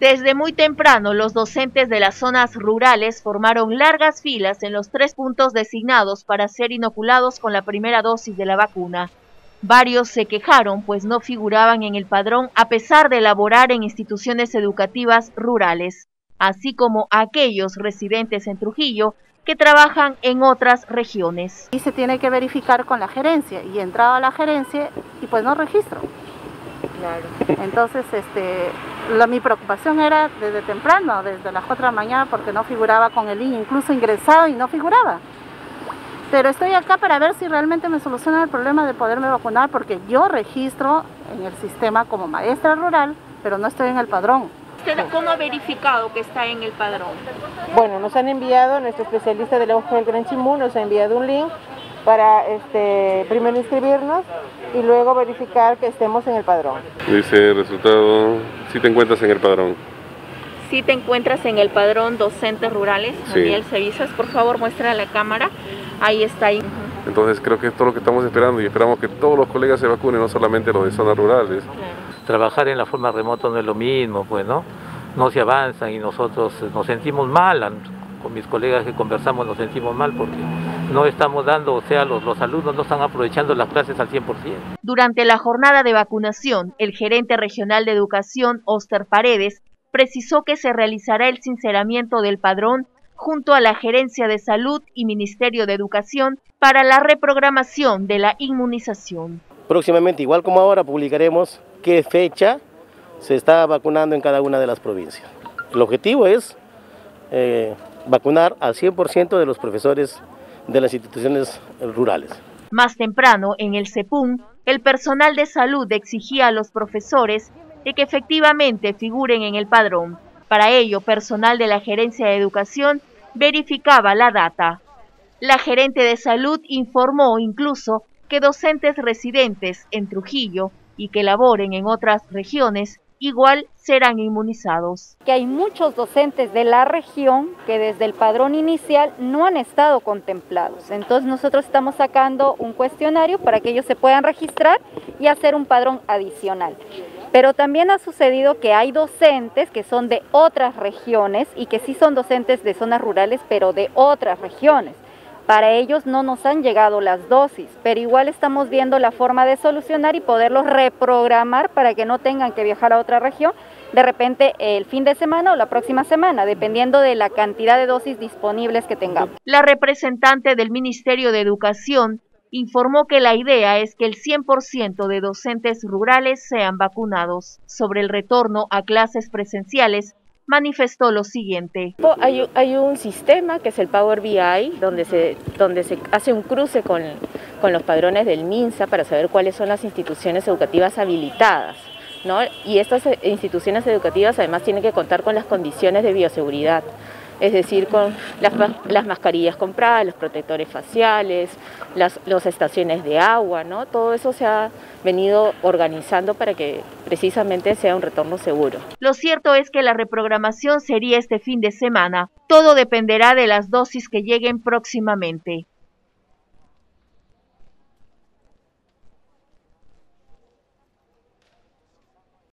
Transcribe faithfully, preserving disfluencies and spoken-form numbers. Desde muy temprano, los docentes de las zonas rurales formaron largas filas en los tres puntos designados para ser inoculados con la primera dosis de la vacuna. Varios se quejaron, pues no figuraban en el padrón a pesar de laborar en instituciones educativas rurales, así como aquellos residentes en Trujillo que trabajan en otras regiones. Y se tiene que verificar con la gerencia, y he entrado a la gerencia y pues no registro. Claro. Entonces, este, la, mi preocupación era desde temprano, desde las cuatro de la mañana, porque no figuraba con el I N E, incluso ingresado y no figuraba. Pero estoy acá para ver si realmente me solucionan el problema de poderme vacunar, porque yo registro en el sistema como maestra rural, pero no estoy en el padrón. ¿Usted cómo ha verificado que está en el padrón? Bueno, nos han enviado, nuestro especialista de la UGEL Gran Chimú nos ha enviado un link para este, primero inscribirnos y luego verificar que estemos en el padrón. Dice el resultado, si te encuentras en el padrón. Si te encuentras en el padrón docentes rurales, Daniel Sevizas, por favor muestra a la cámara. Ahí está. Ahí. Entonces creo que es todo lo que estamos esperando y esperamos que todos los colegas se vacunen, no solamente los de zonas rurales. Claro. Trabajar en la forma remota no es lo mismo, pues, ¿no? No se avanzan y nosotros nos sentimos mal, con mis colegas que conversamos nos sentimos mal porque no estamos dando, o sea, los, los alumnos no están aprovechando las clases al cien por ciento. Durante la jornada de vacunación, el gerente regional de educación, Óscar Paredes, precisó que se realizará el sinceramiento del padrón junto a la Gerencia de Salud y Ministerio de Educación para la reprogramación de la inmunización. Próximamente, igual como ahora, publicaremos qué fecha se está vacunando en cada una de las provincias. El objetivo es eh, vacunar al cien por ciento de los profesores de las instituciones rurales. Más temprano, en el CEPUN, el personal de salud exigía a los profesores de que efectivamente figuren en el padrón. Para ello, personal de la Gerencia de Educación verificaba la data. La gerente de salud informó incluso que docentes residentes en Trujillo y que laboren en otras regiones igual serán inmunizados. Que hay muchos docentes de la región que desde el padrón inicial no han estado contemplados. Entonces nosotros estamos sacando un cuestionario para que ellos se puedan registrar y hacer un padrón adicional. Pero también ha sucedido que hay docentes que son de otras regiones y que sí son docentes de zonas rurales, pero de otras regiones. Para ellos no nos han llegado las dosis, pero igual estamos viendo la forma de solucionar y poderlos reprogramar para que no tengan que viajar a otra región, de repente el fin de semana o la próxima semana, dependiendo de la cantidad de dosis disponibles que tengamos. La representante del Ministerio de Educación informó que la idea es que el cien por ciento de docentes rurales sean vacunados. Sobre el retorno a clases presenciales, manifestó lo siguiente. Hay, hay un sistema que es el Power B I, donde se, donde se hace un cruce con, con los padrones del MINSA para saber cuáles son las instituciones educativas habilitadas, ¿no? Y estas instituciones educativas además tienen que contar con las condiciones de bioseguridad, es decir, con las, las mascarillas compradas, los protectores faciales, las, las estaciones de agua, ¿no? Todo eso se ha venido organizando para que precisamente sea un retorno seguro. Lo cierto es que la reprogramación sería este fin de semana. Todo dependerá de las dosis que lleguen próximamente.